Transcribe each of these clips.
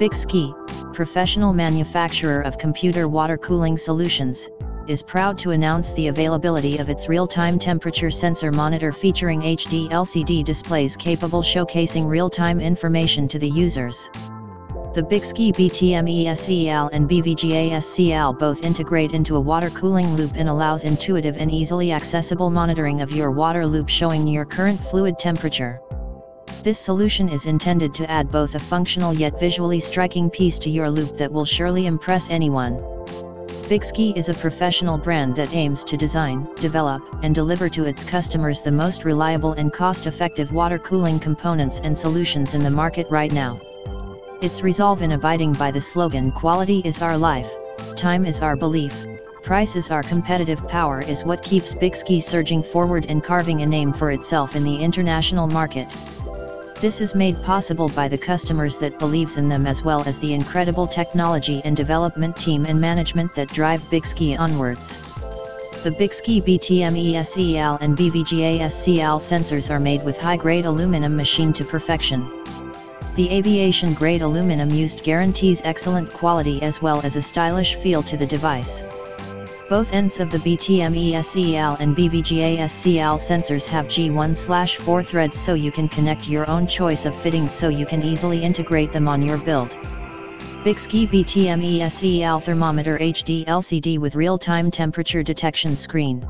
Bykski, professional manufacturer of computer water cooling solutions, is proud to announce the availability of its real-time temperature sensor monitor featuring HD LCD displays capable showcasing real-time information to the users. The Bykski B-TME-SE-AL and B-VGA-SC-AL both integrate into a water cooling loop and allows intuitive and easily accessible monitoring of your water loop showing your current fluid temperature. This solution is intended to add both a functional yet visually striking piece to your loop that will surely impress anyone. Bykski is a professional brand that aims to design, develop, and deliver to its customers the most reliable and cost-effective water cooling components and solutions in the market right now. Its resolve in abiding by the slogan "Quality is our life, time is our belief, price is our competitive power" is what keeps Bykski surging forward and carving a name for itself in the international market. This is made possible by the customers that believes in them, as well as the incredible technology and development team and management that drive Bykski onwards. The Bykski B-TME-SE-AL and B-VGA-SC-AL sensors are made with high-grade aluminum machined to perfection. The aviation-grade aluminum used guarantees excellent quality as well as a stylish feel to the device. Both ends of the B-TME-SE-AL and B-VGA-SC-AL sensors have G1/4 threads, so you can connect your own choice of fittings so you can easily integrate them on your build. Bykski B-TME-SE-AL Thermometer HD LCD with real-time temperature detection screen.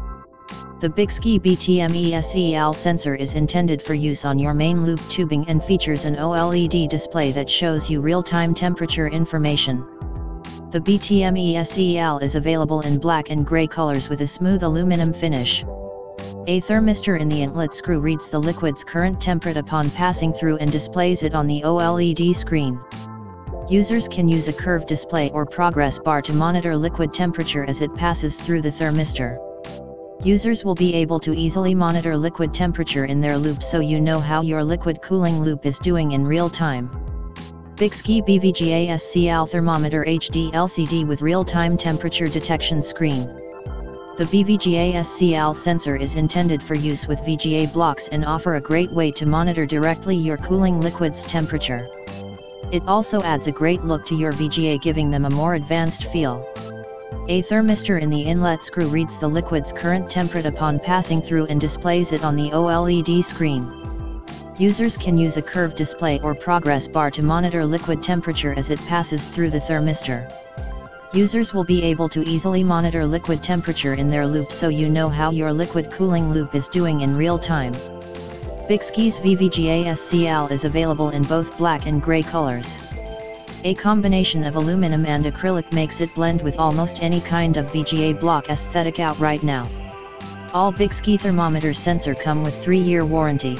The Bykski B-TME-SE-AL sensor is intended for use on your main loop tubing and features an OLED display that shows you real-time temperature information. The B-TME-SE-AL is available in black and gray colors with a smooth aluminum finish. A thermistor in the inlet screw reads the liquid's current temperature upon passing through and displays it on the OLED screen. Users can use a curved display or progress bar to monitor liquid temperature as it passes through the thermistor. Users will be able to easily monitor liquid temperature in their loop, so you know how your liquid cooling loop is doing in real time. Bykski B-VGA-SC-AL Thermometer HD LCD with real-time temperature detection screen. The B-VGA-SC-AL sensor is intended for use with VGA blocks and offer a great way to monitor directly your cooling liquid's temperature. It also adds a great look to your VGA, giving them a more advanced feel. A thermistor in the inlet screw reads the liquid's current temperature upon passing through and displays it on the OLED screen. Users can use a curved display or progress bar to monitor liquid temperature as it passes through the thermistor. Users will be able to easily monitor liquid temperature in their loop, so you know how your liquid cooling loop is doing in real time. Bykski's B-VGA-SC-AL is available in both black and gray colors. A combination of aluminum and acrylic makes it blend with almost any kind of VGA block aesthetic out right now. All Bykski thermometer sensors come with 3-year warranty.